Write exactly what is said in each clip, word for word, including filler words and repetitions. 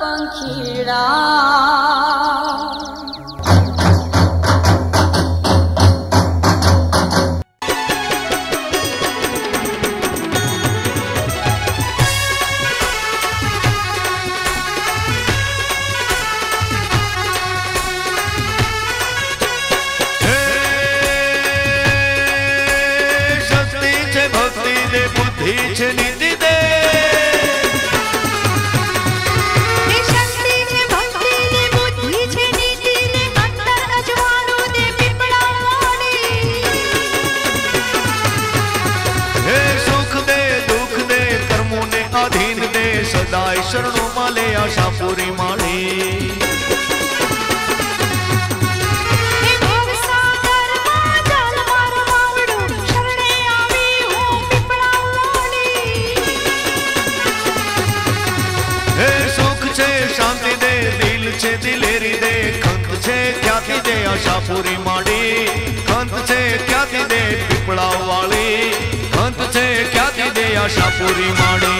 पंछीड़ा सदाए शरणों माले आशा पूरी माले हे सुख छे शांति दे दिल छे दिलेरी दे खंत छे क्या थी दे आशा पूरी माले खंत छे क्या थी दे पिपड़ा वाले खंत छे क्या थी दे आशा पूरी माले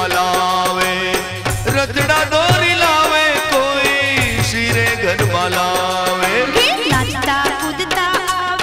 लावे लावे नाचता कूदता आवे।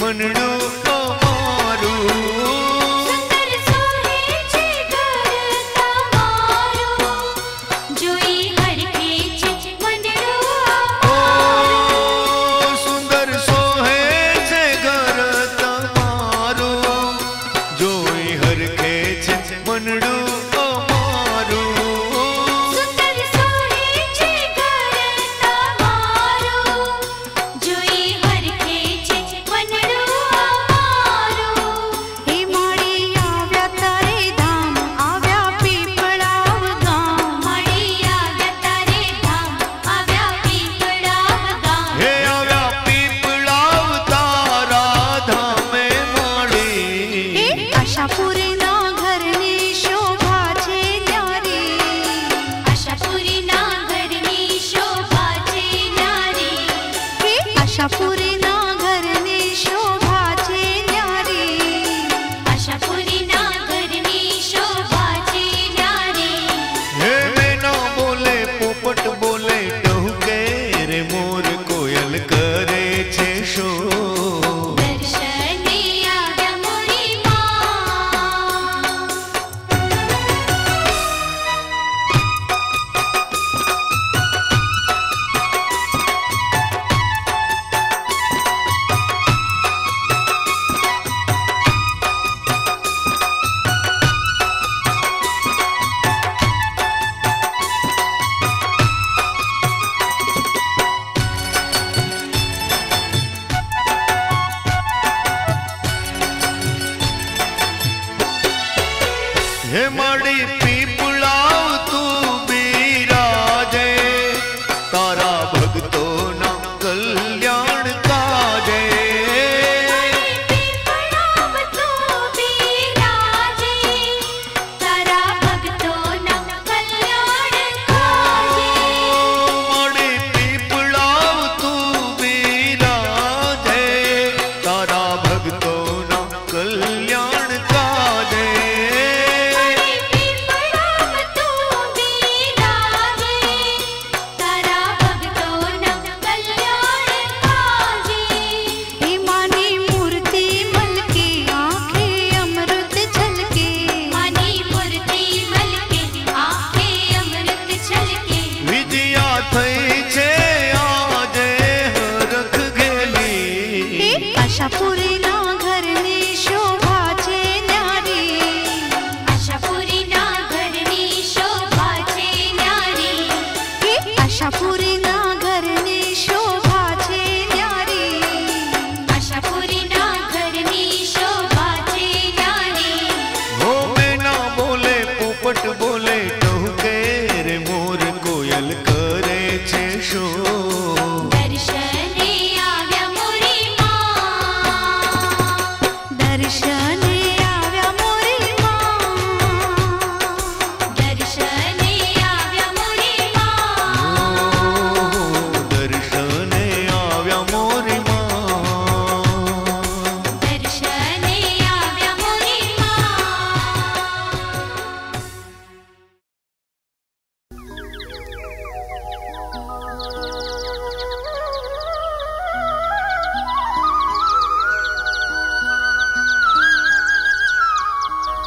मनडू मारू सुंदर सोहे छे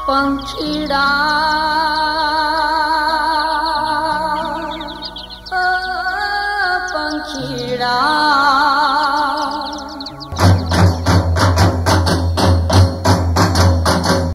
पंखीड़ा पंखीड़ा